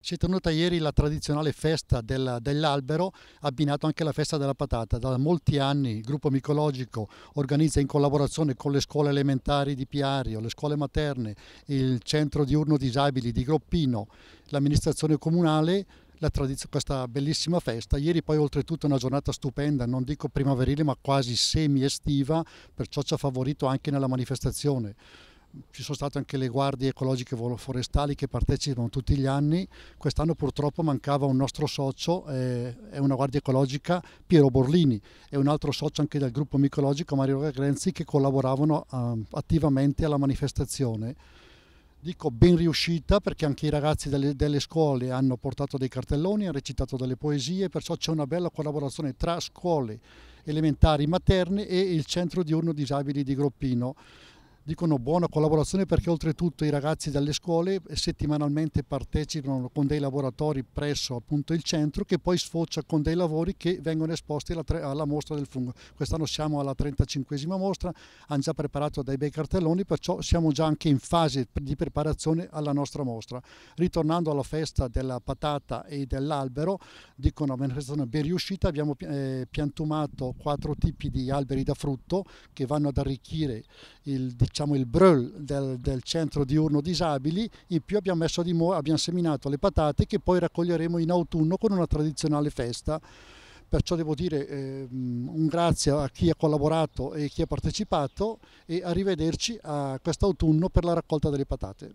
Si è tenuta ieri la tradizionale festa dell'albero, abbinato anche alla festa della patata. Da molti anni il gruppo micologico organizza in collaborazione con le scuole elementari di Piario, le scuole materne, il centro diurno disabili di Groppino, l'amministrazione comunale, questa bellissima festa. Ieri poi oltretutto una giornata stupenda, non dico primaverile ma quasi semi-estiva, perciò ci ha favorito anche nella manifestazione. Ci sono state anche le guardie ecologiche forestali che partecipano tutti gli anni. Quest'anno purtroppo mancava un nostro socio, è una guardia ecologica, Piero Borlini, e un altro socio anche del gruppo micologico, Mario Ragrenzi, che collaboravano attivamente alla manifestazione. Dico ben riuscita perché anche i ragazzi delle scuole hanno portato dei cartelloni, hanno recitato delle poesie, perciò c'è una bella collaborazione tra scuole elementari materne e il centro diurno disabili di Groppino. Dicono buona collaborazione perché oltretutto i ragazzi dalle scuole settimanalmente partecipano con dei laboratori presso appunto il centro, che poi sfocia con dei lavori che vengono esposti alla mostra del fungo. Quest'anno siamo alla 35ª mostra, hanno già preparato dei bei cartelloni, perciò siamo già anche in fase di preparazione alla nostra mostra. Ritornando alla festa della patata e dell'albero, dicono una manifestazione ben riuscita, abbiamo piantumato 4 tipi di alberi da frutto che vanno ad arricchire il brol del centro diurno disabili. In più abbiamo seminato le patate che poi raccoglieremo in autunno con una tradizionale festa. Perciò devo dire un grazie a chi ha collaborato e chi ha partecipato, e arrivederci a quest'autunno per la raccolta delle patate.